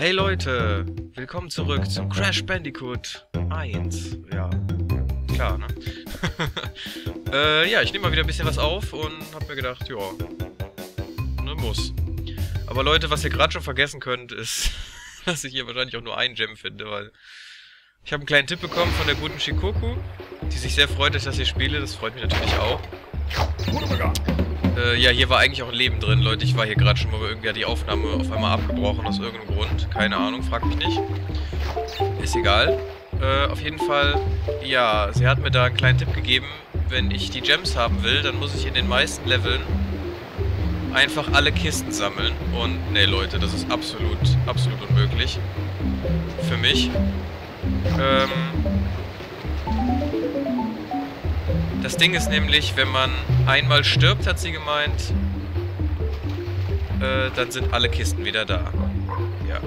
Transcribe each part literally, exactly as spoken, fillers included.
Hey Leute, willkommen zurück zum Crash Bandicoot eins. Ja, klar, ne? äh, ja, ich nehme mal wieder ein bisschen was auf und habe mir gedacht, ja, ne, muss. Aber Leute, was ihr gerade schon vergessen könnt, ist, dass ich hier wahrscheinlich auch nur einen Gem finde, weil ich habe einen kleinen Tipp bekommen von der guten Shikoku, die sich sehr freut, dass ich das hier spiele. Das freut mich natürlich auch. Äh, ja, hier war eigentlich auch ein Leben drin, Leute. Ich war hier gerade schon mal, aber irgendwie hat die Aufnahme auf einmal abgebrochen aus irgendeinem Grund. Keine Ahnung, frag mich nicht. Ist egal. Äh, auf jeden Fall, ja, sie hat mir da einen kleinen Tipp gegeben. Wenn ich die Gems haben will, dann muss ich in den meisten Leveln einfach alle Kisten sammeln. Und, ne, Leute, das ist absolut, absolut unmöglich. Für mich. Ähm... Das Ding ist nämlich, wenn man einmal stirbt, hat sie gemeint, äh, dann sind alle Kisten wieder da. Ja.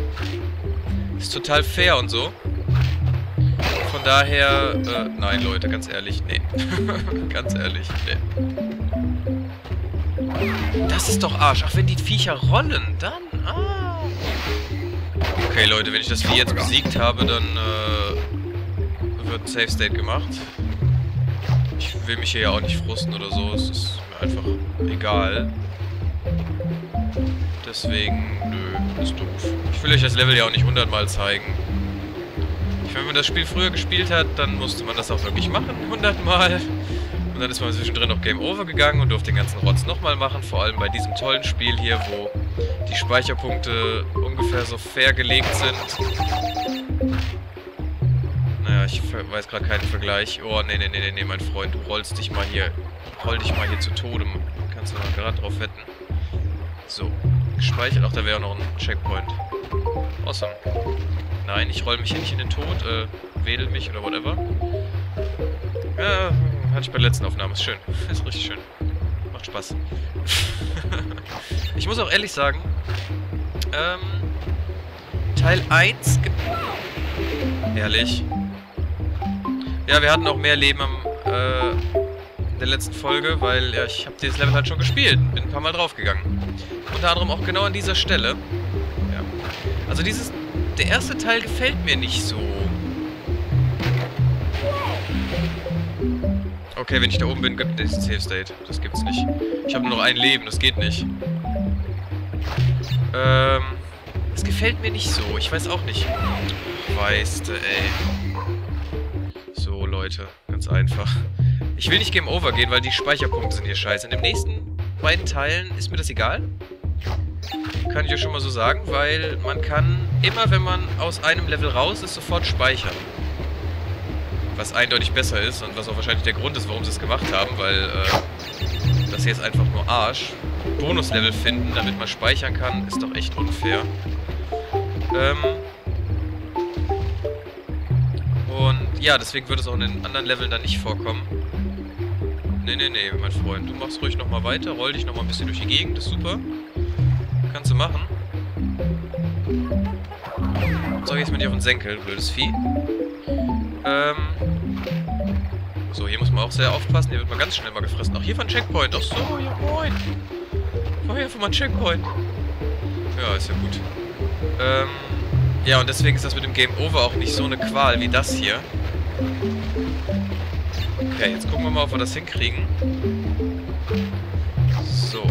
Ist total fair und so. Von daher, äh, nein Leute, ganz ehrlich, nee. Ganz ehrlich, nee. Das ist doch Arsch. Ach, wenn die Viecher rollen, dann, ah. Okay Leute, wenn ich das Vieh jetzt besiegt habe, dann äh, wird ein Safe State gemacht. Ich will mich hier ja auch nicht frusten oder so, es ist mir einfach egal. Deswegen, nö, ist doof. Ich will euch das Level ja auch nicht hundertmal zeigen. Ich, wenn man das Spiel früher gespielt hat, dann musste man das auch wirklich machen, hundertmal. Und dann ist man zwischendrin auf Game Over gegangen und durfte den ganzen Rotz nochmal machen. Vor allem bei diesem tollen Spiel hier, wo die Speicherpunkte ungefähr so fair gelegt sind. Naja, ich weiß gerade keinen Vergleich. Oh, nee, nee, nee, nee, mein Freund, du rollst dich mal hier. Roll dich mal hier zu Tode. Kannst du mal gerade drauf wetten. So, gespeichert. Ach, da wäre auch noch ein Checkpoint. Awesome. Nein, ich roll mich hier nicht in den Tod, äh, wedel mich oder whatever. Ja, hatte ich bei der letzten Aufnahme. Ist schön. Ist richtig schön. Macht Spaß. Ich muss auch ehrlich sagen, ähm, Teil eins gibt... Ehrlich. Ja, wir hatten auch mehr Leben am, äh, in der letzten Folge, weil ja, ich habe dieses Level halt schon gespielt. Bin ein paar Mal draufgegangen. Unter anderem auch genau an dieser Stelle. Ja. Also dieses... Der erste Teil gefällt mir nicht so. Okay, wenn ich da oben bin, gibt es ein Safe State. Das gibt's nicht. Ich habe nur noch ein Leben, das geht nicht. Ähm... Das gefällt mir nicht so. Ich weiß auch nicht. Weißt du, ey... Leute, ganz einfach. Ich will nicht Game Over gehen, weil die Speicherpunkte sind hier scheiße. In den nächsten beiden Teilen ist mir das egal. Kann ich euch schon mal so sagen, weil man kann immer, wenn man aus einem Level raus ist, sofort speichern. Was eindeutig besser ist und was auch wahrscheinlich der Grund ist, warum sie es gemacht haben, weil äh, das hier ist einfach nur Arsch. Bonuslevel finden, damit man speichern kann, ist doch echt unfair. Ähm... Und ja, deswegen wird es auch in den anderen Leveln dann nicht vorkommen. Nee, nee, nee, mein Freund. Du machst ruhig nochmal weiter, roll dich nochmal ein bisschen durch die Gegend, das ist super. Kannst du machen. So, jetzt mit dir auf den Senkel, blödes Vieh. Ähm. So, hier muss man auch sehr aufpassen, hier wird man ganz schnell mal gefressen. Auch hier war ein Checkpoint. Ach so, ja moin. Vorher war mal ein Checkpoint. Ja, ist ja gut. Ähm. Ja, und deswegen ist das mit dem Game Over auch nicht so eine Qual wie das hier. Okay, jetzt gucken wir mal, ob wir das hinkriegen. So.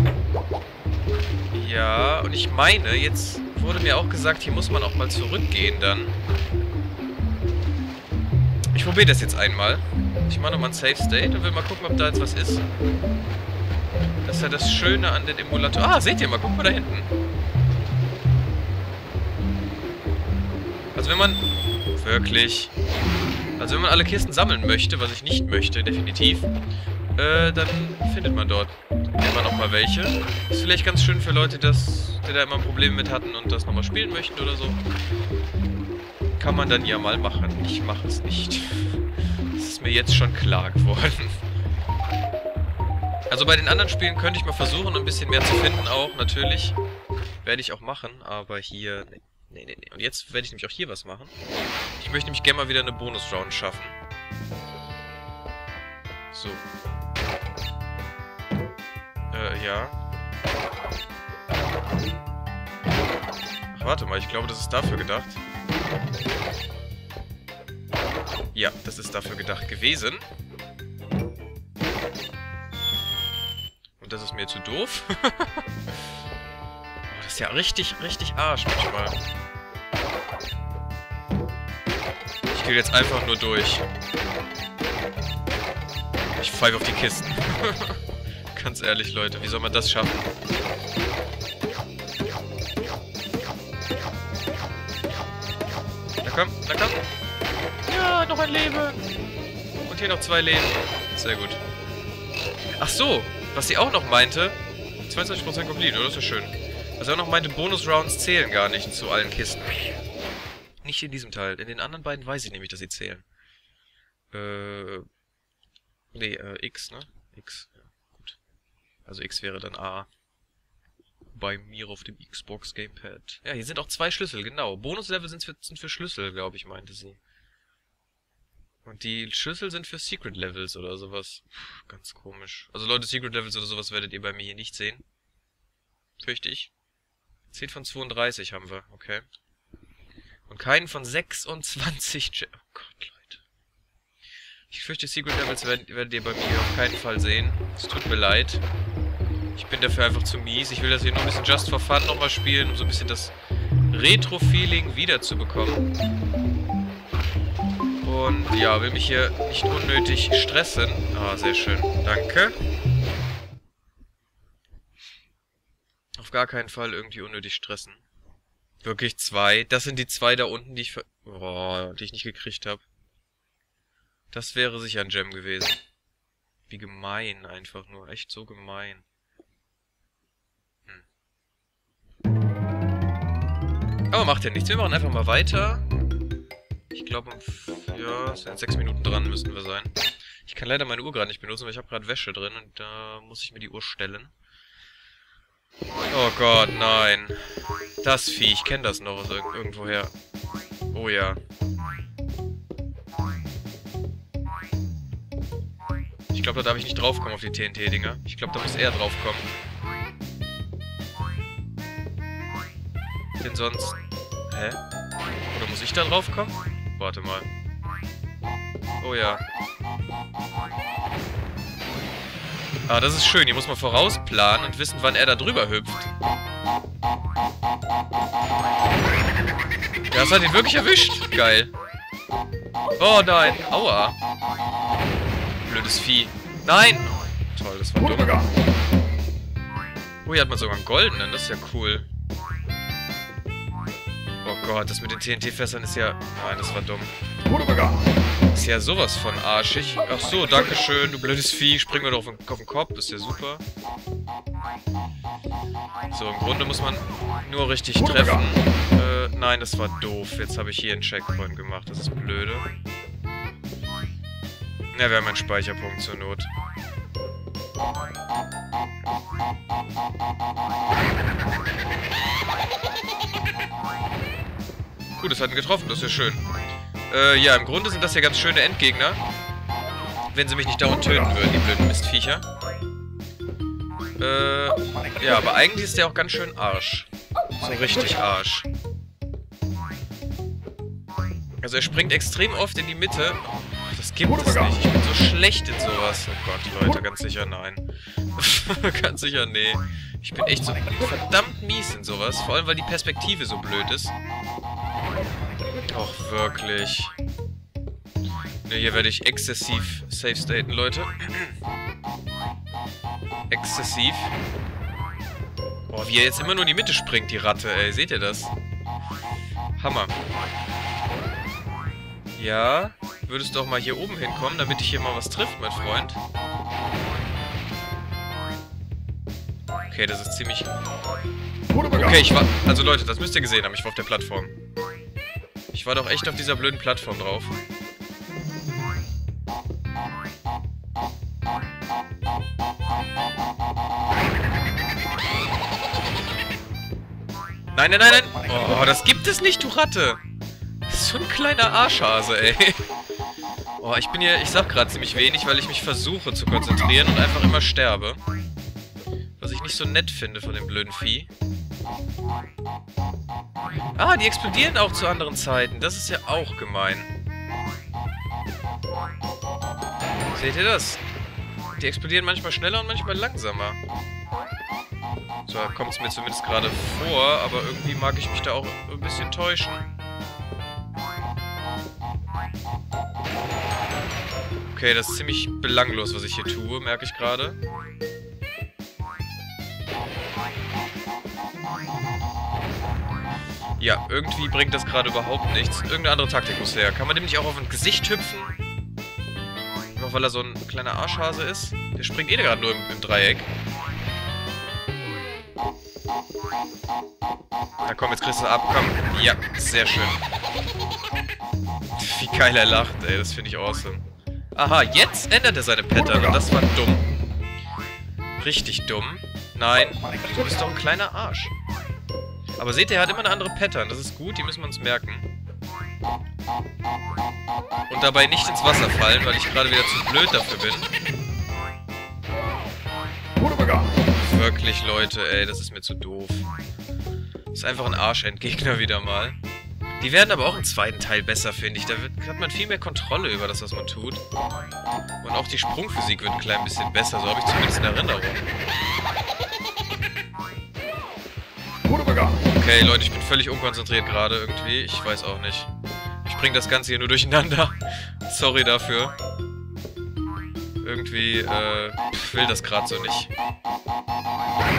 Ja, und ich meine, jetzt wurde mir auch gesagt, hier muss man auch mal zurückgehen dann. Ich probiere das jetzt einmal. Ich mache nochmal ein Safe State und will mal gucken, ob da jetzt was ist. Das ist ja das Schöne an den Emulator. Ah, seht ihr mal, guck mal da hinten. Also wenn man... Wirklich... Also wenn man alle Kisten sammeln möchte, was ich nicht möchte, definitiv, äh, dann findet man dort immer nochmal welche. Ist vielleicht ganz schön für Leute, die, das, die da immer Probleme mit hatten und das nochmal spielen möchten oder so. Kann man dann ja mal machen. Ich mache es nicht. Das ist mir jetzt schon klar geworden. Also bei den anderen Spielen könnte ich mal versuchen, ein bisschen mehr zu finden auch, natürlich. Werde ich auch machen, aber hier... Nee. Nee, nee, nee. Und jetzt werde ich nämlich auch hier was machen. Ich möchte nämlich gerne mal wieder eine Bonus-Round schaffen. So. Äh, ja. Warte mal, ich glaube, das ist dafür gedacht. Ja, das ist dafür gedacht gewesen. Und das ist mir zu doof. Das ist ja richtig, richtig Arsch manchmal. Ich gehe jetzt einfach nur durch. Ich pfeife auf die Kisten. Ganz ehrlich, Leute, wie soll man das schaffen? Na komm, na komm. Ja, noch ein Leben. Und hier noch zwei Leben. Sehr gut. Ach so, was sie auch noch meinte. zweiundzwanzig Prozent komplett, oder? Das ist ja schön. Was sie auch noch meinte, Bonus-Rounds zählen gar nicht zu allen Kisten. Nicht in diesem Teil. In den anderen beiden weiß ich nämlich, dass sie zählen. Äh... Nee, äh, X, ne? X, ja, gut. Also X wäre dann A. Bei mir auf dem Xbox Gamepad. Ja, hier sind auch zwei Schlüssel, genau. Bonuslevel sind für, sind für Schlüssel, glaube ich, meinte sie. Und die Schlüssel sind für Secret Levels oder sowas. Puh, ganz komisch. Also Leute, Secret Levels oder sowas werdet ihr bei mir hier nicht sehen. Fürchte ich. zehn von zweiunddreißig haben wir, okay. Und keinen von sechsundzwanzig... Ge- oh Gott, Leute. Ich fürchte, Secret Levels werdet ihr bei mir auf keinen Fall sehen. Es tut mir leid. Ich bin dafür einfach zu mies. Ich will das hier nur ein bisschen Just for Fun nochmal spielen, um so ein bisschen das Retro-Feeling wiederzubekommen. Und ja, will mich hier nicht unnötig stressen. Ah, sehr schön. Danke. Auf gar keinen Fall irgendwie unnötig stressen. Wirklich zwei. Das sind die zwei da unten, die ich, ver oh, die ich nicht gekriegt habe. Das wäre sicher ein Gem gewesen. Wie gemein einfach nur. Echt so gemein. Hm. Aber macht ja nichts. Wir machen einfach mal weiter. Ich glaube, ja, sind sechs Minuten dran müssen wir sein. Ich kann leider meine Uhr gerade nicht benutzen, weil ich habe gerade Wäsche drin und da muss ich mir die Uhr stellen. Oh Gott, nein. Das Vieh, ich kenne das noch aus irg irgendwoher. Oh ja. Ich glaube, da darf ich nicht draufkommen auf die T N T-Dinger. Ich glaube, da muss er draufkommen. Denn sonst... Hä? Oder muss ich da draufkommen? Warte mal. Oh ja. Ah, das ist schön. Hier muss man vorausplanen und wissen, wann er da drüber hüpft. Ja, das hat ihn wirklich erwischt. Geil. Oh nein. Aua. Blödes Vieh. Nein! Toll, das war dumm. Oh, hier hat man sogar einen goldenen. Das ist ja cool. Oh Gott, das mit den T N T-Fässern ist ja... Nein, das war dumm. Ist ja sowas von arschig. Ach so, danke schön, du blödes Vieh. Spring mir doch auf den, auf den Kopf. Das ist ja super. So, im Grunde muss man nur richtig treffen. Äh, nein, das war doof. Jetzt habe ich hier einen Checkpoint gemacht. Das ist blöde. Ja, wir haben einen Speicherpunkt zur Not. Gut, das hat ihn getroffen, das ist ja schön. Äh, ja, im Grunde sind das ja ganz schöne Endgegner. Wenn sie mich nicht dauernd töten würden, die blöden Mistviecher. Äh, ja, aber eigentlich ist der auch ganz schön Arsch. So richtig Arsch. Also er springt extrem oft in die Mitte. Das gibt es nicht. Ich bin so schlecht in sowas. Oh Gott, Leute, ganz sicher nein. Ganz sicher nee. Ich bin echt so verdammt mies in sowas. Vor allem, weil die Perspektive so blöd ist. Och, wirklich. Ne, hier werde ich exzessiv safe-staten, Leute. Exzessiv. Oh, wie er jetzt immer nur in die Mitte springt, die Ratte, ey. Seht ihr das? Hammer. Ja... Würdest du doch mal hier oben hinkommen, damit ich hier mal was trifft, mein Freund. Okay, das ist ziemlich... Okay, ich war... Also Leute, das müsst ihr gesehen haben. Ich war auf der Plattform. Ich war doch echt auf dieser blöden Plattform drauf. Nein, nein, nein, nein! Oh, das gibt es nicht, du Ratte! So ein kleiner Arschhase, ey. Oh, ich bin hier, ich sag gerade ziemlich wenig, weil ich mich versuche zu konzentrieren und einfach immer sterbe. Was ich nicht so nett finde von dem blöden Vieh. Ah, die explodieren auch zu anderen Zeiten. Das ist ja auch gemein. Seht ihr das? Die explodieren manchmal schneller und manchmal langsamer. So kommt es mir zumindest gerade vor, aber irgendwie mag ich mich da auch ein bisschen täuschen. Okay, das ist ziemlich belanglos, was ich hier tue, merke ich gerade. Ja, irgendwie bringt das gerade überhaupt nichts. Irgendeine andere Taktik muss her. Kann man dem nicht auch auf ein Gesicht hüpfen? Einfach weil er so ein kleiner Arschhase ist. Der springt eh gerade nur im, im Dreieck. Na komm, jetzt kriegst du ab. Komm. Ja, sehr schön. Wie geil er lacht, ey. Das finde ich awesome. Aha, jetzt ändert er seine Pattern. Und das war dumm. Richtig dumm. Nein, du bist doch ein kleiner Arsch. Aber seht ihr, er hat immer eine andere Pattern. Das ist gut, die müssen wir uns merken. Und dabei nicht ins Wasser fallen, weil ich gerade wieder zu blöd dafür bin. Wirklich, Leute, ey, das ist mir zu doof. Das ist einfach ein Arschendgegner wieder mal. Die werden aber auch im zweiten Teil besser, finde ich. Da wird, hat man viel mehr Kontrolle über das, was man tut. Und auch die Sprungphysik wird ein klein bisschen besser. So habe ich zumindest in Erinnerung. Okay, Leute, ich bin völlig unkonzentriert gerade irgendwie. Ich weiß auch nicht. Ich bringe das Ganze hier nur durcheinander. Sorry dafür. Irgendwie, äh, will das gerade so nicht.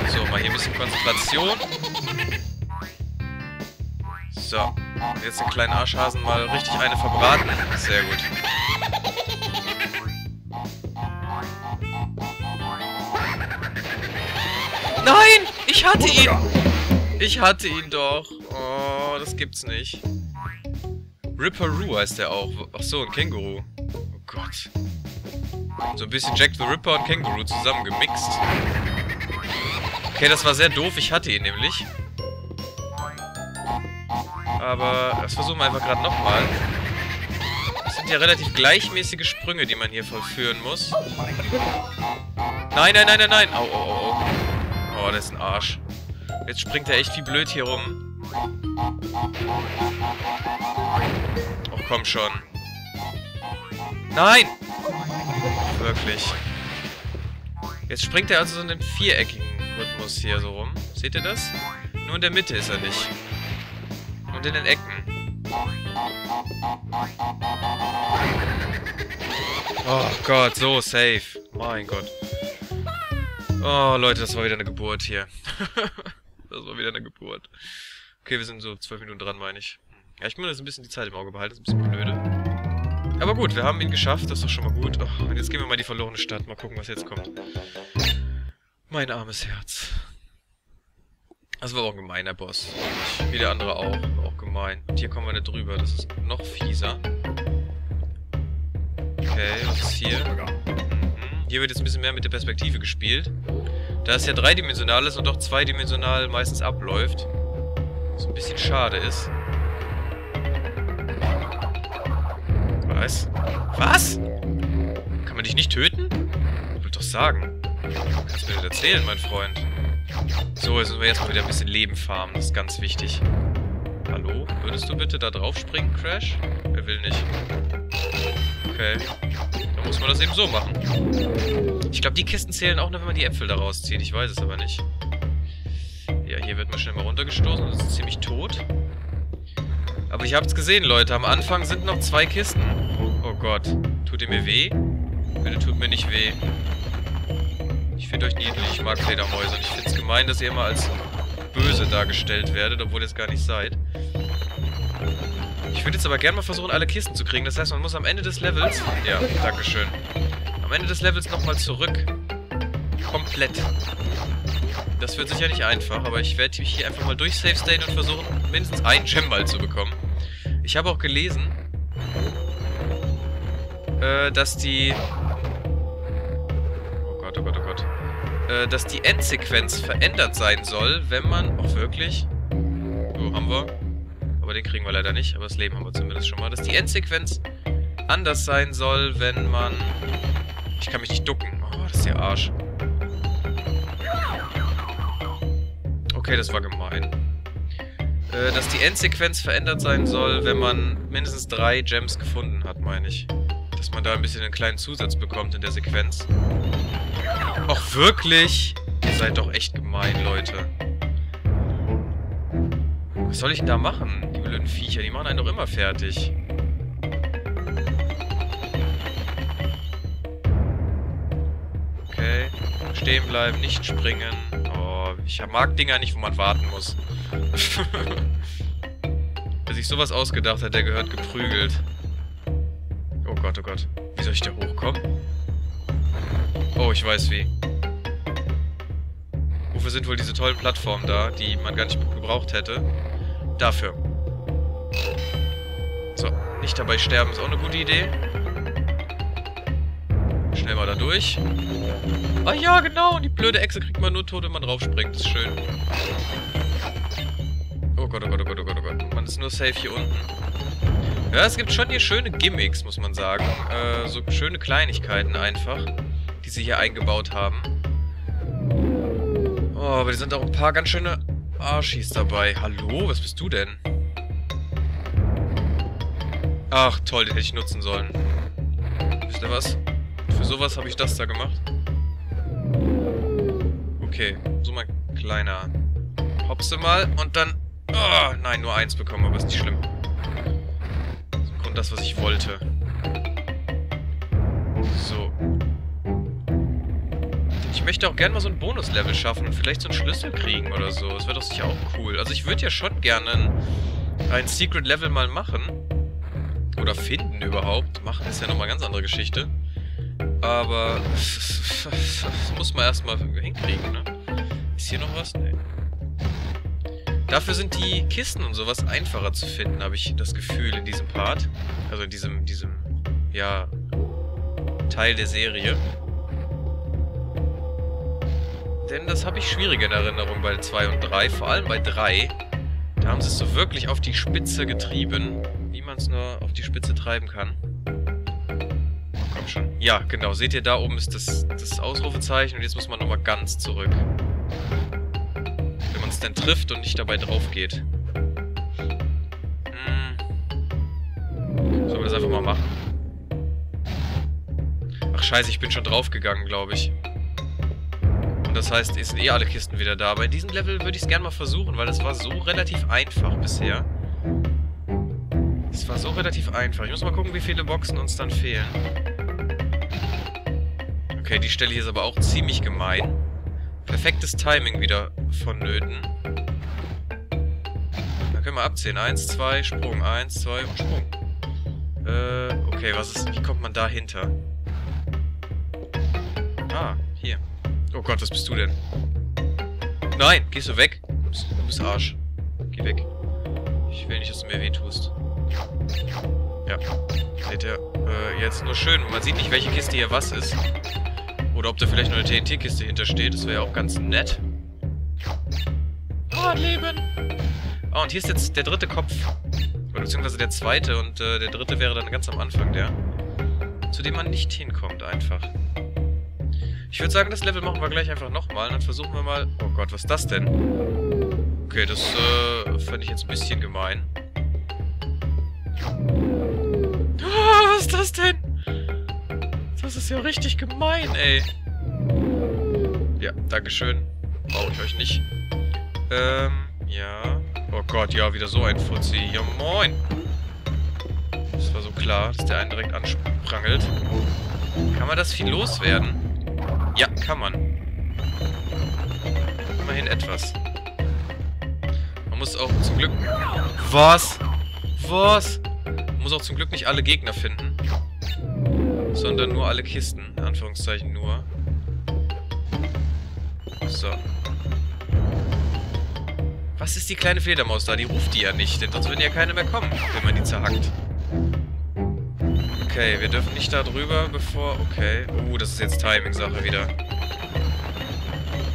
So, mal hier ein bisschen Konzentration. So, jetzt den kleinen Arschhasen mal richtig eine verbraten. Sehr gut. Nein, ich hatte ihn. Ich hatte ihn doch. Oh, das gibt's nicht. Ripper Roo heißt der auch. Ach so, ein Känguru. Oh Gott. So ein bisschen Jack the Ripper und Känguru zusammen gemixt. Okay, das war sehr doof. Ich hatte ihn nämlich. Aber das versuchen wir einfach gerade nochmal. Das sind ja relativ gleichmäßige Sprünge, die man hier vollführen muss. Nein, nein, nein, nein, nein. Au, au, au, au. Oh, das ist ein Arsch. Jetzt springt er echt wie blöd hier rum. Ach, komm schon. Nein! Wirklich. Jetzt springt er also so in den viereckigen Rhythmus hier so rum. Seht ihr das? Nur in der Mitte ist er nicht. Und in den Ecken. Oh Gott, so safe. Mein Gott. Oh Leute, das war wieder eine Geburt hier. Das war wieder eine Geburt. Okay, wir sind so zwölf Minuten dran, meine ich. Ja, ich muss jetzt ein bisschen die Zeit im Auge behalten. Das ist ein bisschen blöde. Aber gut, wir haben ihn geschafft, das ist doch schon mal gut. Oh, und jetzt gehen wir mal in die verlorene Stadt, mal gucken, was jetzt kommt. Mein armes Herz. Das war auch ein gemeiner Boss. Wie der andere auch, auch gemein. Und hier kommen wir nicht drüber, das ist noch fieser. Okay, was ist hier? Mhm. Hier wird jetzt ein bisschen mehr mit der Perspektive gespielt. Da es ja dreidimensional ist und doch zweidimensional meistens abläuft. Was ein bisschen schade ist. Was? Was? Kann man dich nicht töten? Ich will doch sagen. Kannst du mir das erzählen, mein Freund? So, jetzt müssen wir erstmal wieder ein bisschen Leben farmen. Das ist ganz wichtig. Hallo? Würdest du bitte da drauf springen, Crash? Wer will nicht? Okay. Dann muss man das eben so machen. Ich glaube, die Kisten zählen auch nur, wenn man die Äpfel da rauszieht. Ich weiß es aber nicht. Ja, hier wird man schnell mal runtergestoßen und ist ziemlich tot. Aber ich hab's gesehen, Leute. Am Anfang sind noch zwei Kisten. Oh Gott. Tut ihr mir weh? Bitte tut mir nicht weh. Ich finde euch niedlich. Ich mag Fledermäuse. Und ich finde es gemein, dass ihr immer als böse dargestellt werdet, obwohl ihr es gar nicht seid. Ich würde jetzt aber gerne mal versuchen, alle Kisten zu kriegen. Das heißt, man muss am Ende des Levels... Ja, dankeschön. Am Ende des Levels nochmal zurück. Komplett. Das wird sicher nicht einfach, aber ich werde mich hier einfach mal durch Safe State und versuchen, mindestens einen Gemball zu bekommen. Ich habe auch gelesen, äh, dass die... Oh Gott, oh Gott, oh Gott. Äh, dass die Endsequenz verändert sein soll, wenn man... Auch wirklich? So, haben wir. Aber den kriegen wir leider nicht, aber das Leben haben wir zumindest schon mal. Dass die Endsequenz anders sein soll, wenn man... Ich kann mich nicht ducken. Oh, das ist ja Arsch. Okay, das war gemein. Äh, dass die Endsequenz verändert sein soll, wenn man mindestens drei Gems gefunden hat, meine ich. Dass man da ein bisschen einen kleinen Zusatz bekommt in der Sequenz. Ach, wirklich? Ihr seid doch echt gemein, Leute. Was soll ich denn da machen? Die blöden Viecher, die machen einen doch immer fertig. Okay. Stehen bleiben, nicht springen. Oh, ich mag Dinger nicht, wo man warten muss. Wer sich sowas ausgedacht hat, der gehört geprügelt. Oh Gott, oh Gott. Wie soll ich da hochkommen? Oh, ich weiß wie. Wofür sind wohl diese tollen Plattformen da, die man gar nicht gebraucht hätte? Dafür. So, nicht dabei sterben ist auch eine gute Idee. Schnell mal da durch. Ah ja, genau. Die blöde Echse kriegt man nur tot, wenn man draufspringt. Ist schön. Oh Gott, oh Gott, oh Gott, oh Gott, oh Gott. Man ist nur safe hier unten. Ja, es gibt schon hier schöne Gimmicks, muss man sagen. Äh, so schöne Kleinigkeiten einfach, die sie hier eingebaut haben. Oh, aber die sind auch ein paar ganz schöne Arschis dabei. Hallo, was bist du denn? Ach toll, den hätte ich nutzen sollen. Wisst ihr was? Für sowas habe ich das da gemacht. Okay, so mein kleiner. Hopse mal und dann... Oh, nein, nur eins bekommen, aber ist nicht schlimm. Das ist im Grunde das, was ich wollte. So. Ich möchte auch gerne mal so ein Bonuslevel schaffen und vielleicht so einen Schlüssel kriegen oder so. Das wäre doch sicher auch cool. Also ich würde ja schon gerne ein, ein Secret Level mal machen. Oder finden überhaupt. Machen ist ja nochmal eine ganz andere Geschichte. Aber das muss man erstmal hinkriegen, ne? Ist hier noch was? Nee. Dafür sind die Kisten und sowas einfacher zu finden, habe ich das Gefühl, in diesem Part. Also in diesem, diesem, ja, Teil der Serie. Denn das habe ich schwieriger in Erinnerung bei zwei und drei, vor allem bei drei. Da haben sie es so wirklich auf die Spitze getrieben, wie man es nur auf die Spitze treiben kann. Komm schon. Ja, genau. Seht ihr, da oben ist das, das Ausrufezeichen und jetzt muss man nochmal ganz zurück. Wenn man es denn trifft und nicht dabei drauf geht. Hm. Sollen wir das einfach mal machen? Ach scheiße, ich bin schon draufgegangen, glaube ich. Und das heißt, es sind eh alle Kisten wieder da. Aber in diesem Level würde ich es gerne mal versuchen, weil das war so relativ einfach bisher. Es war so relativ einfach. Ich muss mal gucken, wie viele Boxen uns dann fehlen. Okay, die Stelle hier ist aber auch ziemlich gemein. Perfektes Timing wieder vonnöten. Da können wir abzählen. eins, zwei, Sprung. eins, zwei und Sprung. Äh, okay, was ist... Wie kommt man dahinter? Ah, hier. Oh Gott, was bist du denn? Nein, gehst du weg? Du bist Arsch. Geh weg. Ich will nicht, dass du mir wehtust. Ja. Seht ihr? Äh, jetzt nur schön. Man sieht nicht, welche Kiste hier was ist. Oder ob da vielleicht noch eine T N T-Kiste hintersteht. Das wäre ja auch ganz nett. Oh, Leben! Oh, und hier ist jetzt der dritte Kopf. Oder beziehungsweise der zweite. Und äh, der dritte wäre dann ganz am Anfang der. Zu dem man nicht hinkommt einfach. Ich würde sagen, das Level machen wir gleich einfach nochmal. Dann versuchen wir mal... Oh Gott, was ist das denn? Okay, das äh, fand ich jetzt ein bisschen gemein. Oh, was ist das denn? Das ist ja richtig gemein, ey. Ja, dankeschön. Brauche ich euch nicht. Ähm, ja. Oh Gott, ja, wieder so ein Fuzzi. Ja, moin. Das war so klar, dass der einen direkt ansprangelt. Kann man das viel loswerden? Ja, kann man. Immerhin etwas. Man muss auch zum Glück... Was? Was? Muss auch zum Glück nicht alle Gegner finden. Sondern nur alle Kisten. In Anführungszeichen nur. So. Was ist die kleine Fledermaus da? Die ruft die ja nicht, denn sonst würden ja keine mehr kommen, wenn man die zerhackt. Okay, wir dürfen nicht da drüber, bevor... Okay. Uh, das ist jetzt Timing-Sache wieder.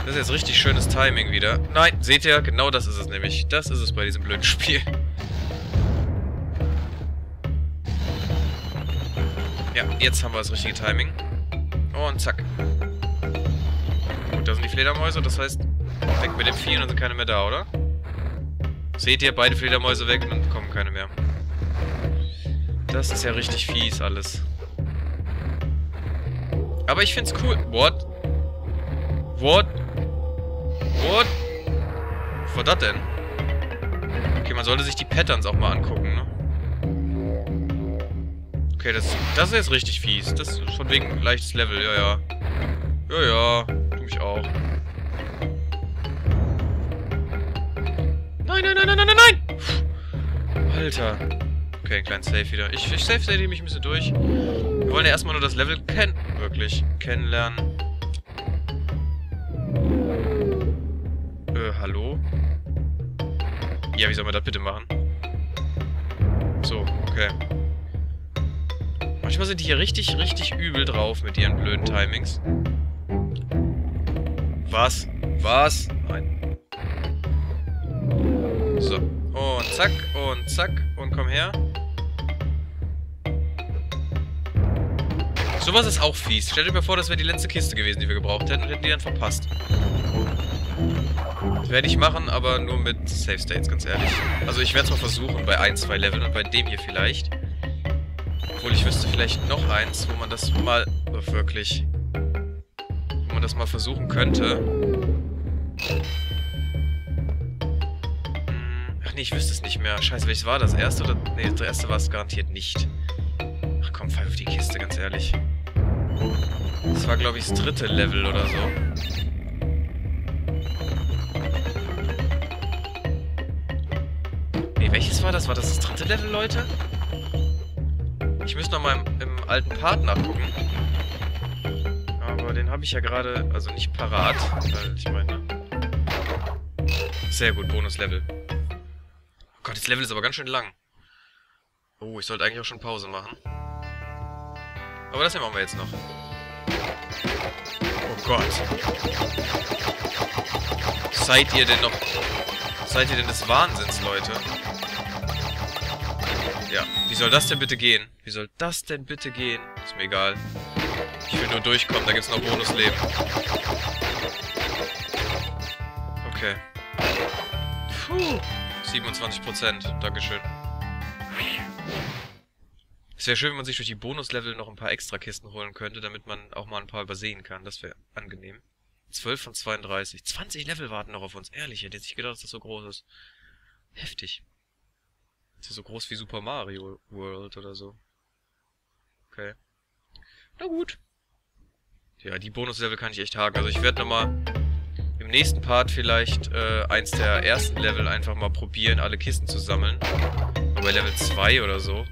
Das ist jetzt richtig schönes Timing wieder. Nein, seht ihr? Genau das ist es nämlich. Das ist es bei diesem blöden Spiel. Ja, jetzt haben wir das richtige Timing. Und zack. Gut, da sind die Fledermäuse, das heißt, Weg mit den Vieren, dann sind keine mehr da, oder? Seht ihr, beide Fledermäuse weg und dann kommen keine mehr. Das ist ja richtig fies alles. Aber ich find's cool. What? What? What? Was war das denn? Okay, man sollte sich die Patterns auch mal angucken, ne? Okay, das, das ist jetzt richtig fies. Das ist von wegen leichtes Level, ja, ja. Ja, ja, tu mich auch. Nein, nein, nein, nein, nein, nein! Puh. Alter. Okay, ein kleines Save wieder. Ich, ich save mich ein bisschen durch. Wir wollen ja erstmal nur das Level kennen. Wirklich. Kennenlernen. Äh, hallo? Ja, wie soll man das bitte machen? So, okay. Manchmal sind die hier richtig, richtig übel drauf mit ihren blöden Timings. Was? Was? Nein. So. Und zack, und zack, und komm her. Sowas ist auch fies. Stellt euch mal vor, das wäre die letzte Kiste gewesen, die wir gebraucht hätten, und hätten die dann verpasst. Das werde ich machen, aber nur mit Safe States, ganz ehrlich. Also ich werde es mal versuchen bei ein, zwei Leveln und bei dem hier vielleicht. Obwohl ich wüsste vielleicht noch eins, wo man das mal oh, wirklich, wo man das mal versuchen könnte. Hm, ach nee, ich wüsste es nicht mehr. Scheiße, welches war das? Erste oder? Nee, das erste war es garantiert nicht. Ach komm, pfeif auf die Kiste, ganz ehrlich. Das war, glaube ich, das dritte Level oder so. Nee, welches war das? War das das dritte Level, Leute? Ich müsste nochmal im, im alten Part nachgucken. Aber den habe ich ja gerade, also nicht parat. Weil ich meine. Sehr gut, Bonuslevel. Oh Gott, das Level ist aber ganz schön lang. Oh, ich sollte eigentlich auch schon Pause machen. Aber das hier machen wir jetzt noch. Oh Gott. Seid ihr denn noch. Seid ihr denn des Wahnsinns, Leute? Ja, wie soll das denn bitte gehen? Wie soll das denn bitte gehen? Ist mir egal. Ich will nur durchkommen, da gibt's noch Bonusleben. Okay. Puh, siebenundzwanzig Prozent, dankeschön. Es wäre schön, wenn man sich durch die Bonuslevel noch ein paar extra Kisten holen könnte, damit man auch mal ein paar übersehen kann. Das wäre angenehm. zwölf von zweiunddreißig. zwanzig Level warten noch auf uns. Ehrlich, hätte ich nicht gedacht, dass das so groß ist. Heftig. Das ist so groß wie Super Mario World oder so. Okay. Na gut. Ja, die Bonuslevel kann ich echt haken. Also ich werde nochmal im nächsten Part vielleicht äh, eins der ersten Level einfach mal probieren, alle Kisten zu sammeln. Aber bei Level zwei oder so.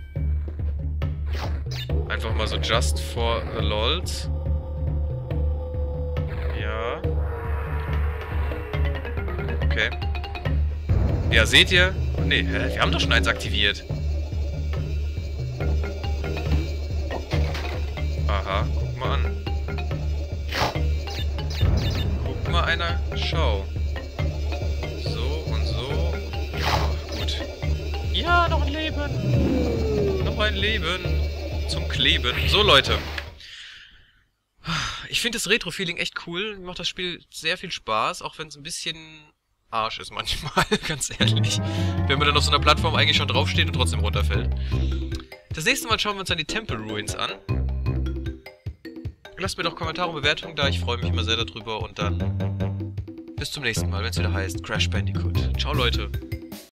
Einfach mal so just for the lols. Ja. Okay. Ja, seht ihr? Nee, wir haben doch schon eins aktiviert. Aha, guck mal an. Guck mal einer, schau. So und so. Ach, gut. Ja, noch ein Leben. Noch ein Leben. Zum Kleben. So, Leute. Ich finde das Retro-Feeling echt cool. Mir macht das Spiel sehr viel Spaß, auch wenn es ein bisschen Arsch ist manchmal, ganz ehrlich. Wenn man dann auf so einer Plattform eigentlich schon draufsteht und trotzdem runterfällt. Das nächste Mal schauen wir uns dann die Temple Ruins an. Lasst mir doch Kommentare und Bewertungen da, ich freue mich immer sehr darüber. Und dann bis zum nächsten Mal, wenn es wieder heißt Crash Bandicoot. Ciao, Leute.